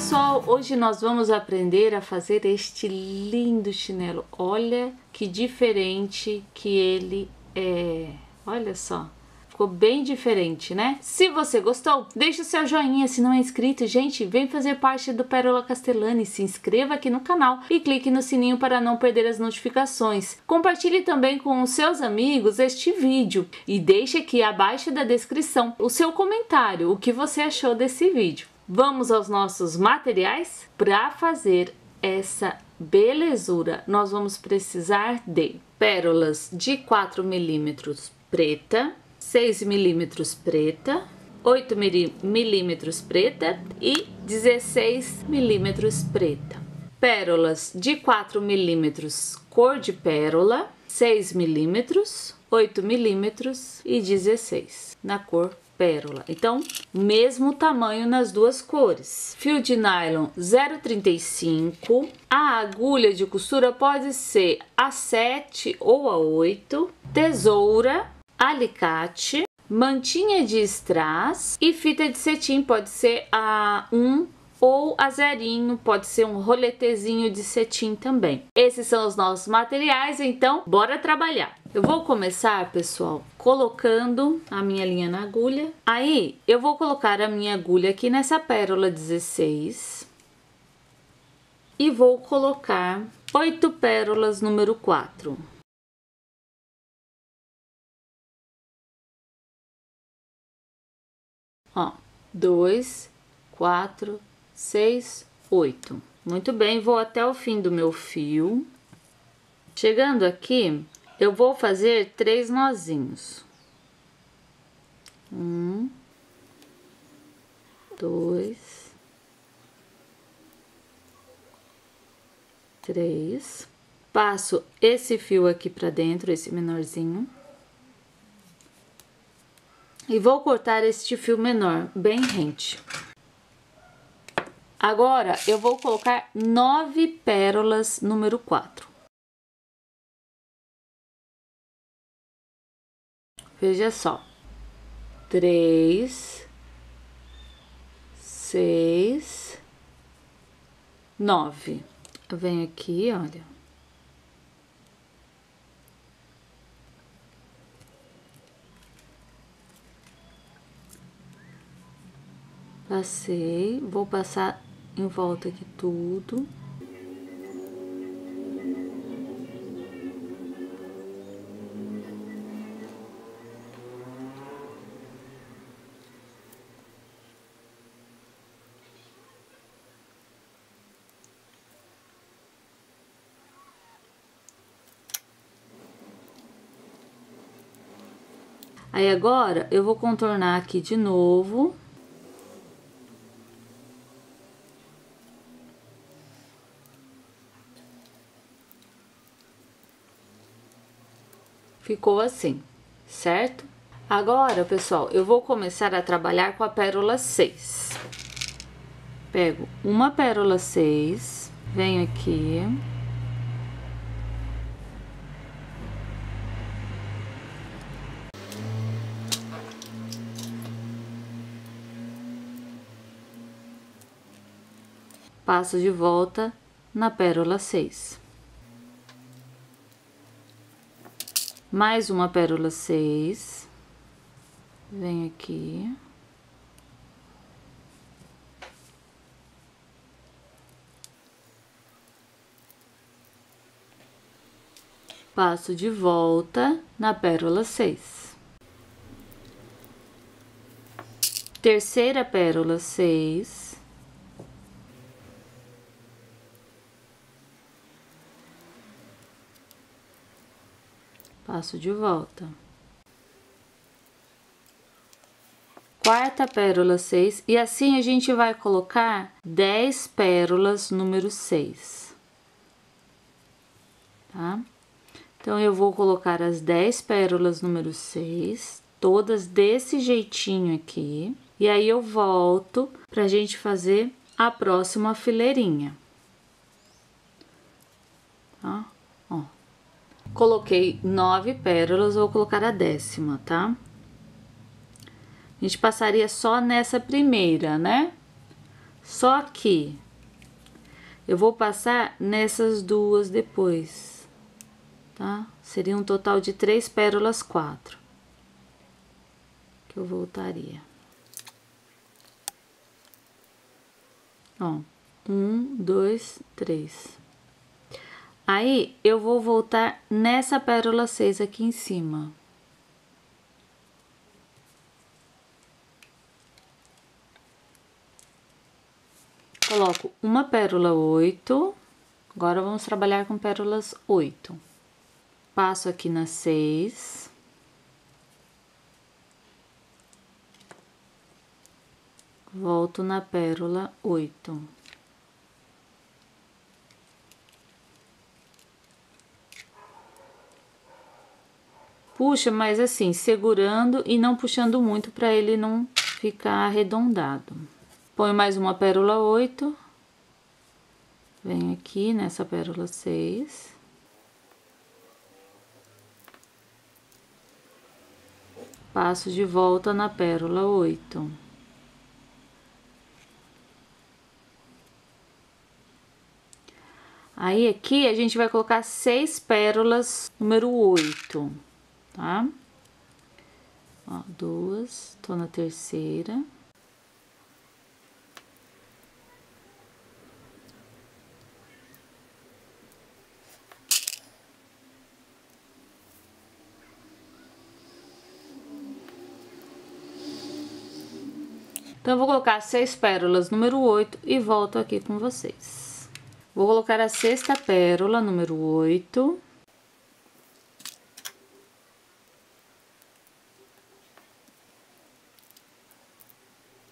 pessoal, hoje nós vamos aprender a fazer este lindo chinelo. Olha que diferente que ele é. Olha só. Ficou bem diferente, né? Se você gostou, deixa o seu joinha. Se não é inscrito, gente, vem fazer parte do Pérola Castellana. Se inscreva aqui no canal e clique no sininho para não perder as notificações. Compartilhe também com os seus amigos este vídeo. E deixe aqui abaixo da descrição o seu comentário, o que você achou desse vídeo. Vamos aos nossos materiais? Para fazer essa belezura, nós vamos precisar de pérolas de 4 milímetros preta, 6 milímetros preta, 8 milímetros preta e 16 milímetros preta. Pérolas de 4 milímetros cor de pérola, 6 milímetros, 8 milímetros e 16 na cor pérola. Então, mesmo tamanho nas duas cores. Fio de nylon 0,35. A agulha de costura pode ser a 7 ou a 8. Tesoura, alicate, mantinha de strass e fita de cetim, pode ser a 1 ou a zerinho, pode ser um roletezinho de cetim também. Esses são os nossos materiais, então bora trabalhar. Eu vou começar, pessoal, colocando a minha linha na agulha. Aí eu vou colocar a minha agulha aqui nessa pérola 16 e vou colocar 8 pérolas número 4. Ó, 2, 4, 6, 8. Muito bem, vou até o fim do meu fio. Chegando aqui, eu vou fazer 3 nozinhos. 1, 2, 3. Passo esse fio aqui pra dentro, esse menorzinho. E vou cortar este fio menor, bem rente. Agora, eu vou colocar 9 pérolas número 4. Veja só. 3, 6, 9. Eu venho aqui, olha. Passei, vou passar em volta aqui tudo. Aí agora eu vou contornar aqui de novo. Ficou assim, certo? Agora, pessoal, eu vou começar a trabalhar com a pérola 6. Pego uma pérola 6, venho aqui. Passo de volta na pérola 6. Mais uma pérola 6, venho aqui, passo de volta na pérola 6, terceira pérola 6. Passo de volta. Quarta pérola 6. E assim a gente vai colocar 10 pérolas número 6. Tá? Então, eu vou colocar as 10 pérolas número 6. Todas desse jeitinho aqui. E aí, eu volto pra gente fazer a próxima fileirinha. Tá? Ó. Coloquei 9 pérolas, vou colocar a 10ª, tá? A gente passaria só nessa primeira, né? Só que eu vou passar nessas duas depois, tá? Seria um total de 3 pérolas 4 que eu voltaria. Ó, 1, 2, 3. Aí, eu vou voltar nessa pérola 6 aqui em cima. Coloco uma pérola 8. Agora, vamos trabalhar com pérolas 8. Passo aqui na 6. Volto na pérola 8. Puxa, mas assim, segurando e não puxando muito para ele não ficar arredondado. Põe mais uma pérola 8. Venho aqui nessa pérola 6. Passo de volta na pérola 8. Aí aqui a gente vai colocar 6 pérolas número 8. Tá? Ó, 2, tô na terceira. Então, eu vou colocar 6 pérolas número 8 e volto aqui com vocês. Vou colocar a sexta pérola número 8.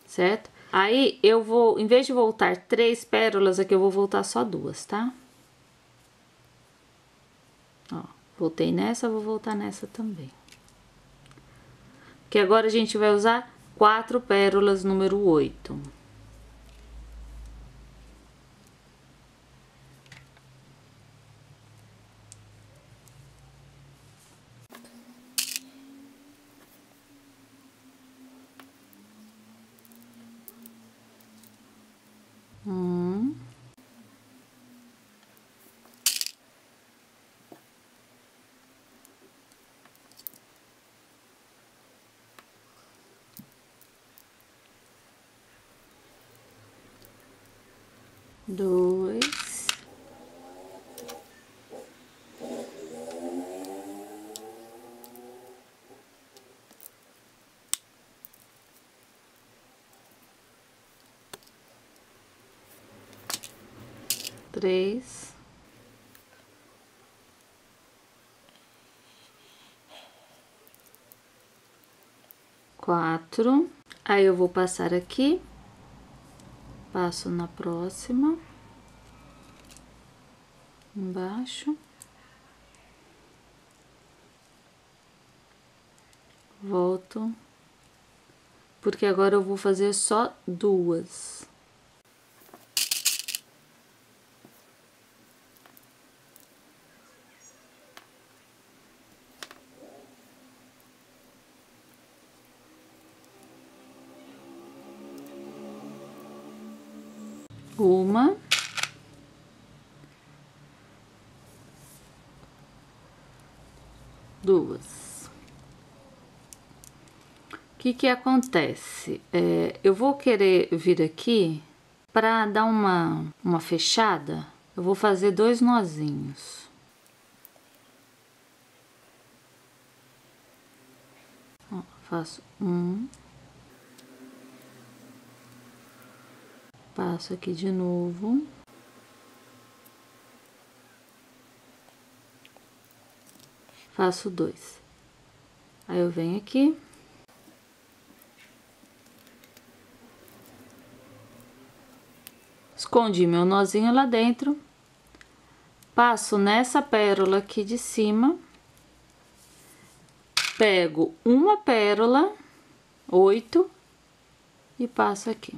Certo? Aí, eu vou, em vez de voltar 3 pérolas aqui, eu vou voltar só 2, tá? Ó, voltei nessa, vou voltar nessa também. Que agora a gente vai usar 4 pérolas número 8. Dois, três, quatro. Aí eu vou passar aqui. Passo na próxima, embaixo, volto, porque agora eu vou fazer só 2. Uma, duas. O que que acontece? Eu vou querer vir aqui para dar uma fechada. Eu vou fazer 2 nozinhos. Ó, faço um. Passo aqui de novo. Faço 2. Aí eu venho aqui. Escondi meu nozinho lá dentro. Passo nessa pérola aqui de cima. Pego uma pérola, 8, e passo aqui.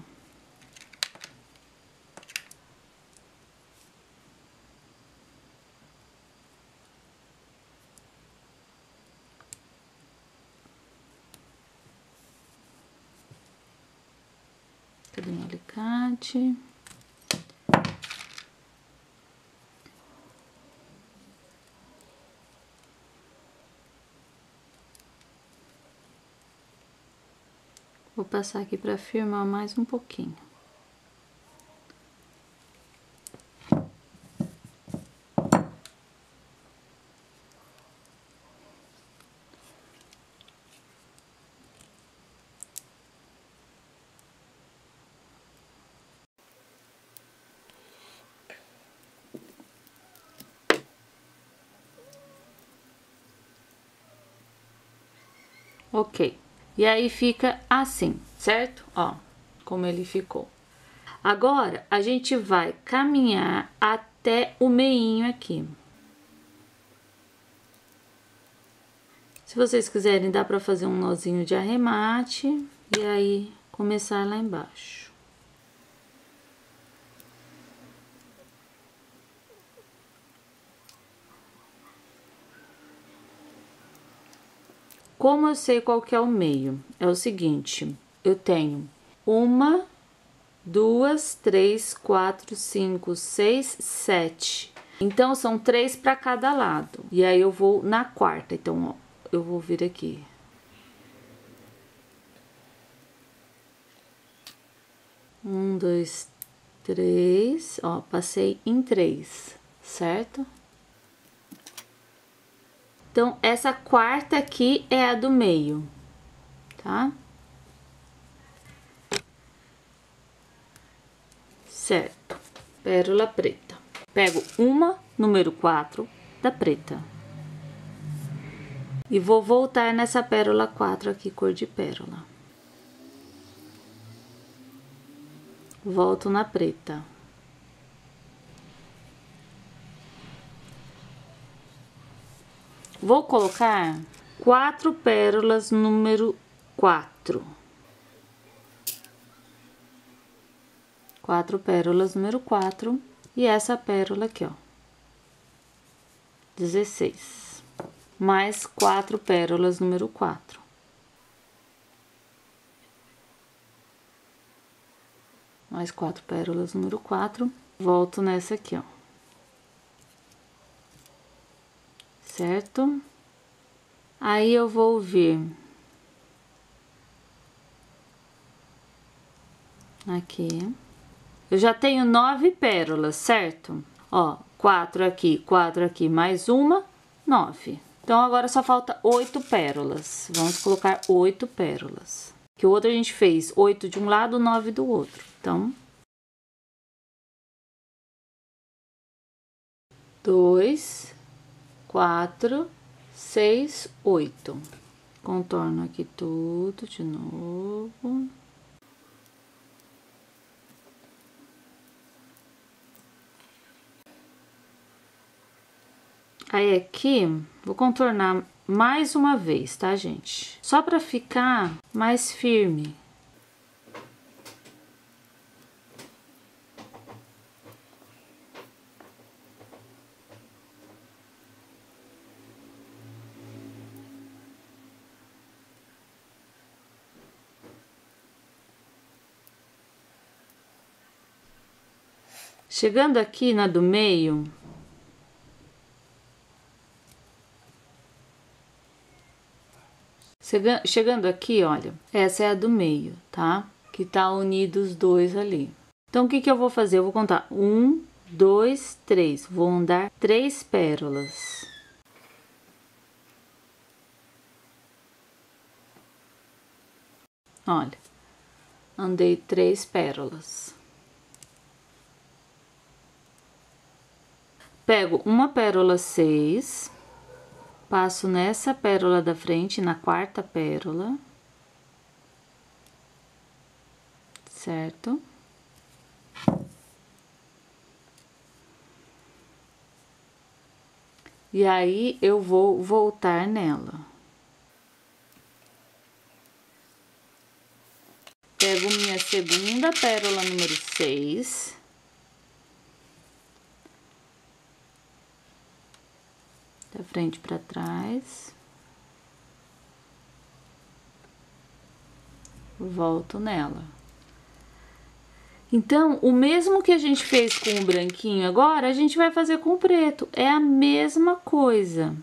Cadê meu alicate? Vou passar aqui pra firmar mais um pouquinho. Ok. E aí fica assim, certo? Ó, como ele ficou. Agora, a gente vai caminhar até o meinho aqui. Se vocês quiserem, dá pra fazer um nozinho de arremate e aí começar lá embaixo. Como eu sei qual que é o meio? É o seguinte, eu tenho 1, 2, 3, 4, 5, 6, 7. Então, são 3 para cada lado. E aí, eu vou na quarta. Então, ó, eu vou vir aqui. Um, dois, três. Ó, passei em 3, certo? Então, essa quarta aqui é a do meio, tá? Certo. Pérola preta. Pego uma, número 4, da preta. E vou voltar nessa pérola 4 aqui, cor de pérola. Volto na preta. Vou colocar 4 pérolas número 4. 4 pérolas número 4 e essa pérola aqui, ó. 16. Mais 4 pérolas número 4. Mais 4 pérolas número 4. Volto nessa aqui, ó. Certo? Aí eu vou vir aqui. Eu já tenho 9 pérolas, certo? Ó, 4 aqui, mais uma, 9. Então, agora só falta 8 pérolas. Vamos colocar 8 pérolas. Que o outro a gente fez 8 de um lado, 9 do outro. Então, 2, 4, 6, 8. Contorno aqui tudo de novo. Aí aqui, vou contornar mais uma vez, tá, gente? Só pra ficar mais firme. Chegando aqui na do meio, chegando aqui, olha, essa é a do meio, tá? Que tá unidos os dois ali. Então, o que que eu vou fazer? Eu vou contar 1, 2, 3. Vou andar 3 pérolas. Olha, andei 3 pérolas. Pego uma pérola 6, passo nessa pérola da frente, na quarta pérola, certo? E aí, eu vou voltar nela. Pego minha segunda pérola número 6. Da frente para trás, volto nela. Então, o mesmo que a gente fez com o branquinho agora, a gente vai fazer com o preto. É a mesma coisa.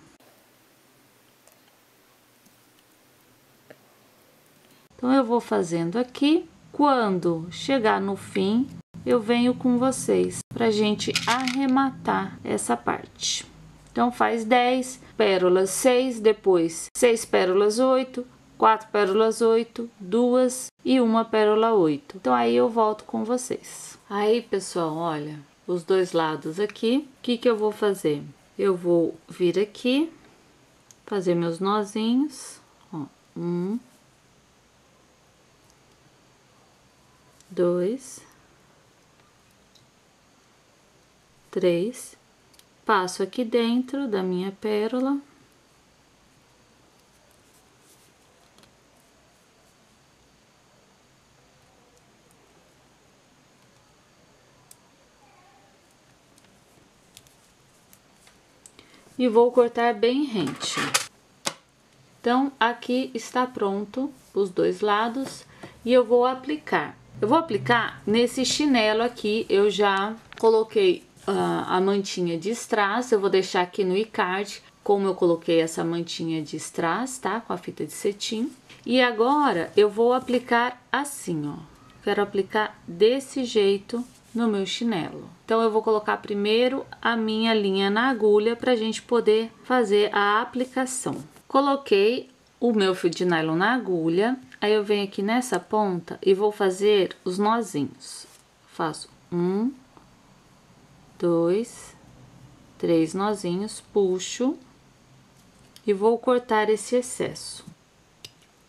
Então, eu vou fazendo aqui. Quando chegar no fim, eu venho com vocês pra gente arrematar essa parte. Então, faz 10, pérolas 6, depois 6 pérolas 8, 4 pérolas 8, 2 e 1 pérola 8. Então, aí eu volto com vocês. Aí, pessoal, olha, os dois lados aqui, o que que eu vou fazer? Eu vou vir aqui, fazer meus nozinhos, ó, 1, 2, 3, passo aqui dentro da minha pérola. E vou cortar bem rente. Então, aqui está pronto os dois lados e eu vou aplicar. Eu vou aplicar nesse chinelo aqui, eu já coloquei a mantinha de strass, eu vou deixar aqui no e-card como eu coloquei essa mantinha de strass, tá? Com a fita de cetim. E agora eu vou aplicar assim, ó. Quero aplicar desse jeito no meu chinelo. Então, eu vou colocar primeiro a minha linha na agulha pra gente poder fazer a aplicação. Coloquei o meu fio de nylon na agulha, aí eu venho aqui nessa ponta e vou fazer os nozinhos. Faço 1, 2, 3 nozinhos, puxo e vou cortar esse excesso,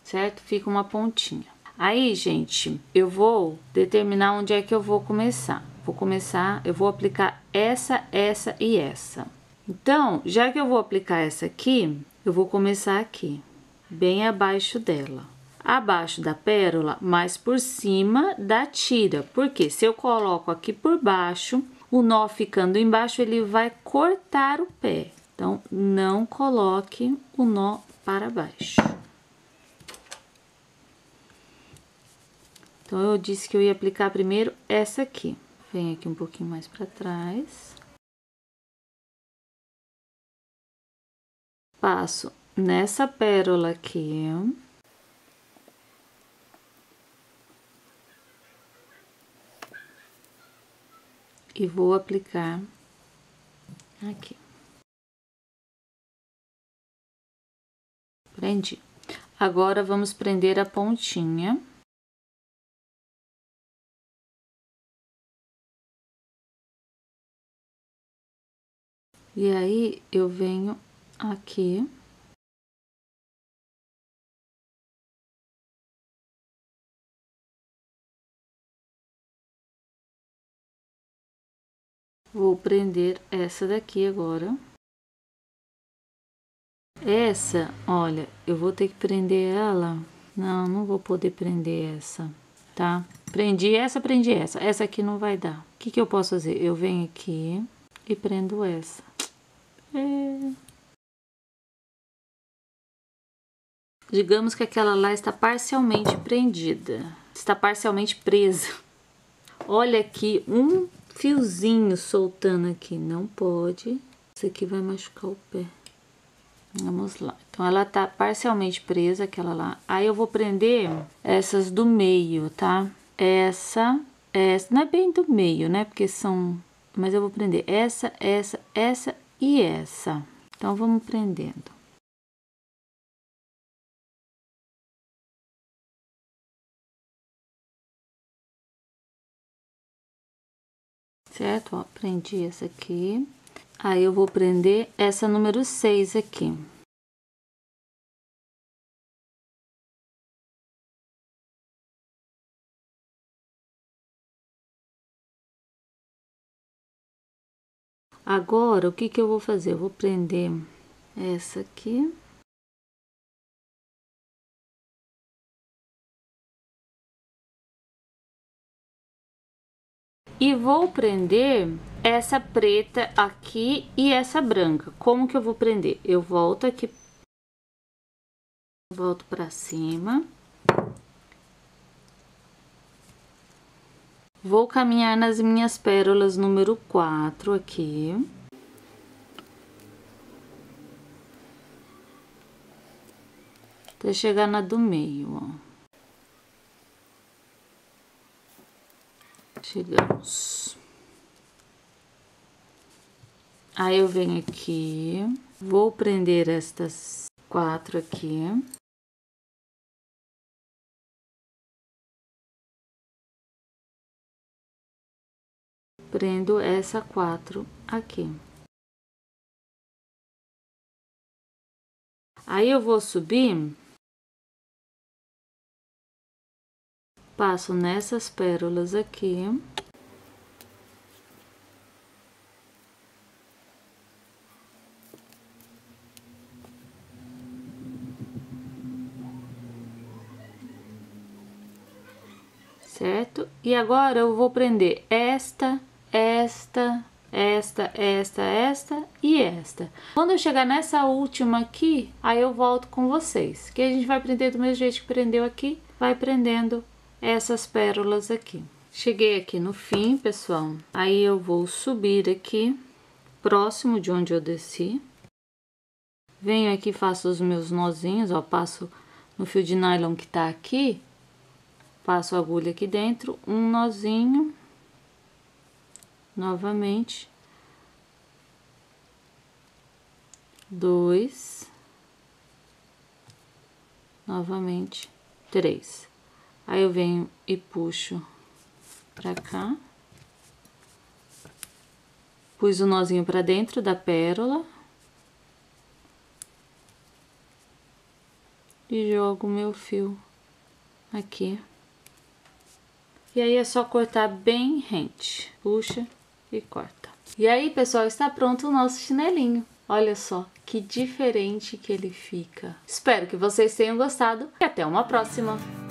certo? Fica uma pontinha. Aí, gente, eu vou determinar onde é que eu vou começar. Eu vou aplicar essa e essa. Então, já que eu vou aplicar essa aqui, eu vou começar aqui, bem abaixo dela. Abaixo da pérola, mas por cima da tira. Porque se eu coloco aqui por baixo, o nó ficando embaixo, ele vai cortar o pé. Então, não coloque o nó para baixo. Então, eu disse que eu ia aplicar primeiro essa aqui. Vem aqui um pouquinho mais para trás. Passo nessa pérola aqui. E vou aplicar aqui. Prendi. Agora, vamos prender a pontinha. E aí, eu venho aqui. Vou prender essa daqui agora. Essa, olha, eu vou ter que prender ela. Não, não vou poder prender essa, tá? Prendi essa. Essa aqui não vai dar. O que que eu posso fazer? Eu venho aqui e prendo essa. Digamos que aquela lá está parcialmente prendida, está parcialmente presa. Olha aqui, um fiozinho soltando aqui, não pode. Isso aqui vai machucar o pé. Vamos lá. Então, ela tá parcialmente presa, aquela lá. Aí, eu vou prender essas do meio, tá? Essa, não é bem do meio, né? Porque são... Mas eu vou prender essa e essa. Então, vamos prendendo. Certo? Ó, prendi essa aqui. Aí, eu vou prender essa número 6 aqui. Agora, o que que eu vou fazer? Eu vou prender essa aqui. E vou prender essa preta aqui e essa branca. Como que eu vou prender? Eu volto aqui, volto pra cima. Vou caminhar nas minhas pérolas número 4 aqui. Até chegar na do meio, ó. Chegamos. Aí eu venho aqui, vou prender estas 4 aqui. Prendo essa 4 aqui. Aí eu vou subir, passo nessas pérolas aqui, certo? E agora eu vou prender esta e esta. Quando eu chegar nessa última aqui, aí eu volto com vocês, que a gente vai prender do mesmo jeito que prendeu aqui, vai prendendo essas pérolas aqui. Cheguei aqui no fim, pessoal, aí eu vou subir aqui, próximo de onde eu desci, venho aqui, faço os meus nozinhos, ó, passo no fio de nylon que tá aqui, passo a agulha aqui dentro, um nozinho, novamente, 2, novamente, 3. Aí eu venho e puxo pra cá, pus o nozinho pra dentro da pérola e jogo o meu fio aqui. E aí é só cortar bem rente, puxa e corta. E aí, pessoal, está pronto o nosso chinelinho. Olha só que diferente que ele fica. Espero que vocês tenham gostado e até uma próxima!